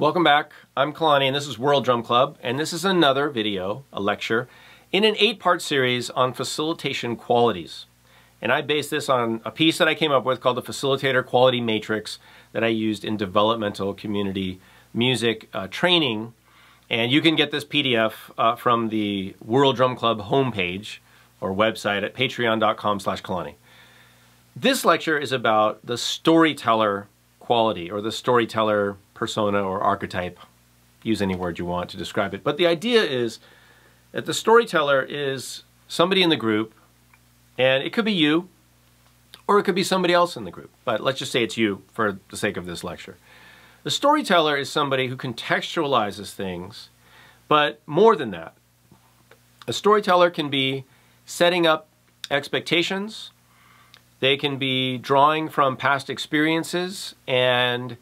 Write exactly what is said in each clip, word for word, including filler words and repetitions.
Welcome back. I'm Kalani and this is World Drum Club, and this is another video, a lecture, in an eight-part series on facilitation qualities. And I based this on a piece that I came up with called the Facilitator Quality Matrix that I used in developmental community music uh, training. And you can get this P D F uh, from the World Drum Club homepage or website at patreon dot com slash Kalani. This lecture is about the storyteller quality, or the storyteller persona or archetype. Use any word you want to describe it. But the idea is that the storyteller is somebody in the group, and it could be you, or it could be somebody else in the group. But let's just say it's you for the sake of this lecture. The storyteller is somebody who contextualizes things, but more than that, a storyteller can be setting up expectations. They can be drawing from past experiences and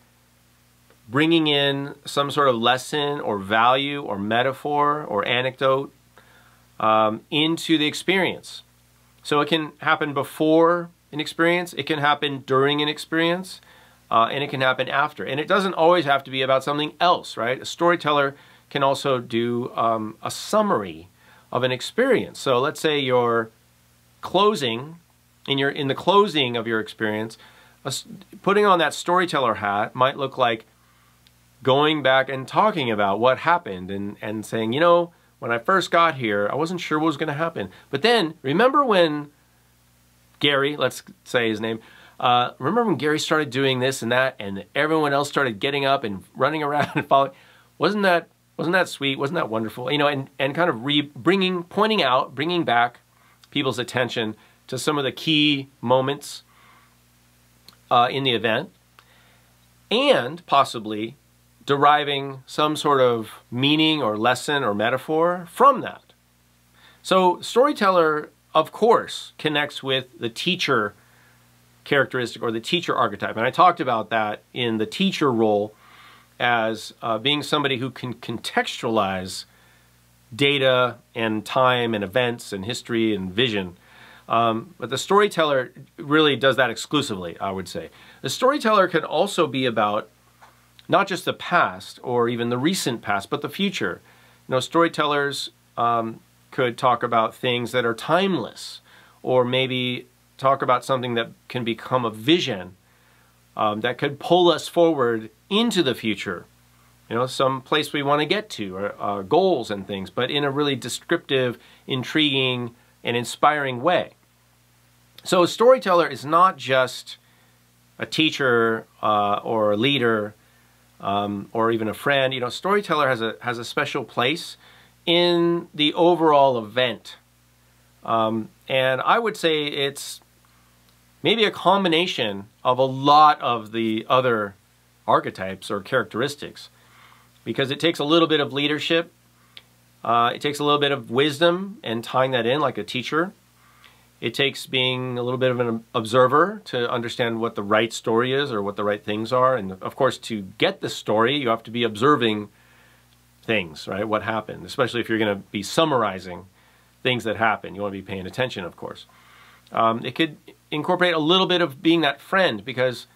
bringing in some sort of lesson or value or metaphor or anecdote um, into the experience. So it can happen before an experience, it can happen during an experience, uh, and it can happen after. And it doesn't always have to be about something else, right? A storyteller can also do um, a summary of an experience. So let's say you're closing, in, your, in the closing of your experience, a, putting on that storyteller hat might look like going back and talking about what happened and, and saying, you know, when I first got here, I wasn't sure what was going to happen. But then, remember when Gary, let's say his name, uh, remember when Gary started doing this and that and everyone else started getting up and running around and following? Wasn't that, wasn't that sweet? Wasn't that wonderful? You know, and, and kind of re bringing, pointing out, bringing back people's attention to some of the key moments uh, in the event, and possibly deriving some sort of meaning or lesson or metaphor from that. So storyteller, of course, connects with the teacher characteristic or the teacher archetype. And I talked about that in the teacher role as uh, being somebody who can contextualize data and time and events and history and vision. Um, but the storyteller really does that exclusively, I would say. The storyteller can also be about not just the past or even the recent past, but the future. You know, storytellers um, could talk about things that are timeless, or maybe talk about something that can become a vision um, that could pull us forward into the future. You know, some place we want to get to, or uh, goals and things, but in a really descriptive, intriguing, and inspiring way. So a storyteller is not just a teacher uh, or a leader, Um, or even a friend. You know, storyteller has a has a special place in the overall event, um, and I would say it's maybe a combination of a lot of the other archetypes or characteristics, because it takes a little bit of leadership, uh, it takes a little bit of wisdom and tying that in like a teacher. It takes being a little bit of an observer to understand what the right story is or what the right things are. And of course, to get the story, you have to be observing things, right? What happened, especially if you're going to be summarizing things that happen. You want to be paying attention, of course. Um, it could incorporate a little bit of being that friend, because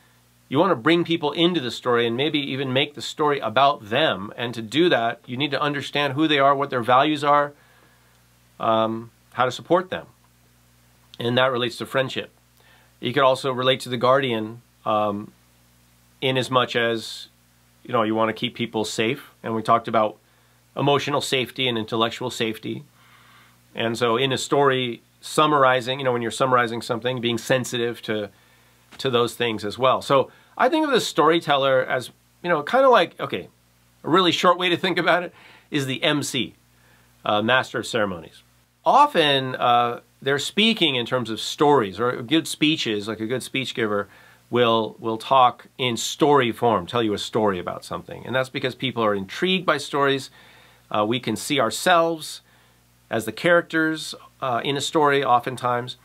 you want to bring people into the story and maybe even make the story about them. And to do that, you need to understand who they are, what their values are, um, how to support them. And that relates to friendship. You could also relate to the guardian um, in as much as, you know, you want to keep people safe. And we talked about emotional safety and intellectual safety. And so in a story, summarizing, you know, when you're summarizing something, being sensitive to, to those things as well. So I think of the storyteller as, you know, kind of like, okay, a really short way to think about it is the M C, uh, Master of Ceremonies. Often, uh, they're speaking in terms of stories, or good speeches, like a good speech giver will, will talk in story form, tell you a story about something. And that's because people are intrigued by stories. Uh, we can see ourselves as the characters uh, in a story oftentimes.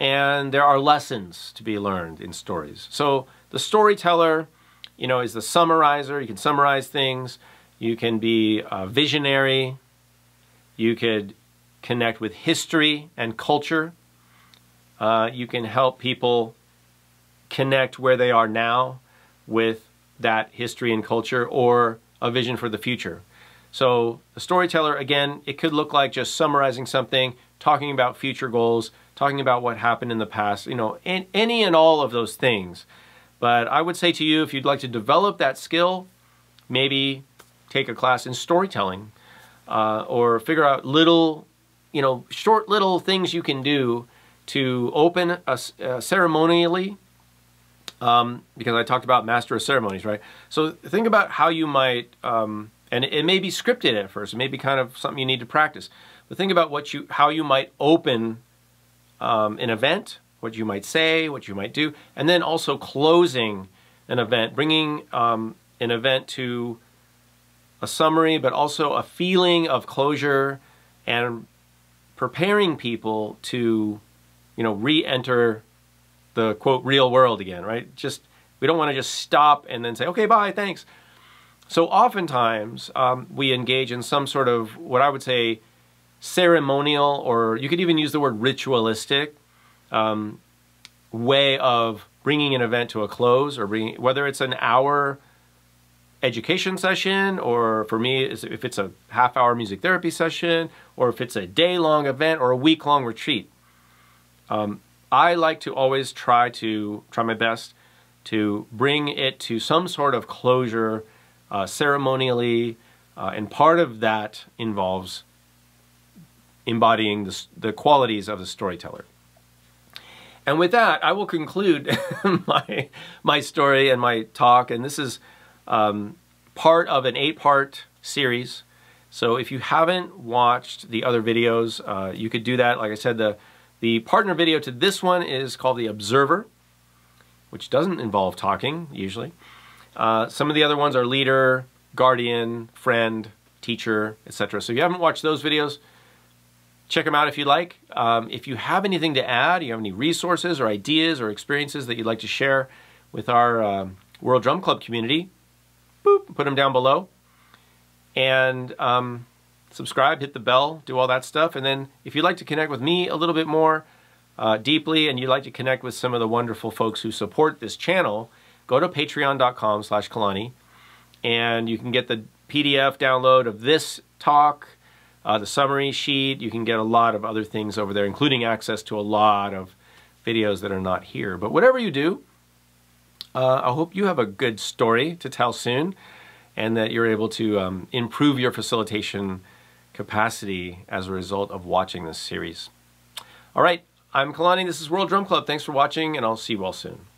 And there are lessons to be learned in stories. So the storyteller, you know, is the summarizer. You can summarize things. You can be a visionary. You could connect with history and culture. Uh, you can help people connect where they are now with that history and culture, or a vision for the future. So the storyteller, again, it could look like just summarizing something, talking about future goals, talking about what happened in the past, you know, and any and all of those things. But I would say to you, if you'd like to develop that skill, maybe take a class in storytelling, uh, or figure out little, you know, short little things you can do to open a, uh, ceremonially, um, because I talked about master of ceremonies, right? So think about how you might, um, and it may be scripted at first, it may be kind of something you need to practice, but think about what you, how you might open um, an event, what you might say, what you might do, and then also closing an event, bringing um, an event to a summary, but also a feeling of closure and preparing people to, you know, re-enter the, quote, real world again, right? Just, we don't want to just stop and then say, okay, bye, thanks. So oftentimes um, we engage in some sort of what I would say ceremonial, or you could even use the word ritualistic, um, way of bringing an event to a close, or bringing, whether it's an hour education session, or for me, if it's a half hour music therapy session, or if it's a day long event or a week long retreat. Um, I like to always try to, try my best to bring it to some sort of closure, Uh, ceremonially, uh, and part of that involves embodying the, the qualities of the storyteller. And with that, I will conclude my, my story and my talk, and this is um, part of an eight-part series. So if you haven't watched the other videos, uh, you could do that. Like I said, the, the partner video to this one is called The Observer, which doesn't involve talking, usually. Uh, some of the other ones are leader, guardian, friend, teacher, et cetera. So if you haven't watched those videos, check them out if you'd like. Um, if you have anything to add, you have any resources or ideas or experiences that you'd like to share with our um, World Drum Club community, boop, put them down below. And um, subscribe, hit the bell, do all that stuff. And then if you'd like to connect with me a little bit more uh, deeply, and you'd like to connect with some of the wonderful folks who support this channel, go to patreon.com slash Kalani, and you can get the P D F download of this talk, uh, the summary sheet. You can get a lot of other things over there, including access to a lot of videos that are not here. But whatever you do, uh, I hope you have a good story to tell soon, and that you're able to um, improve your facilitation capacity as a result of watching this series. All right, I'm Kalani. This is World Drum Club. Thanks for watching, and I'll see you all soon.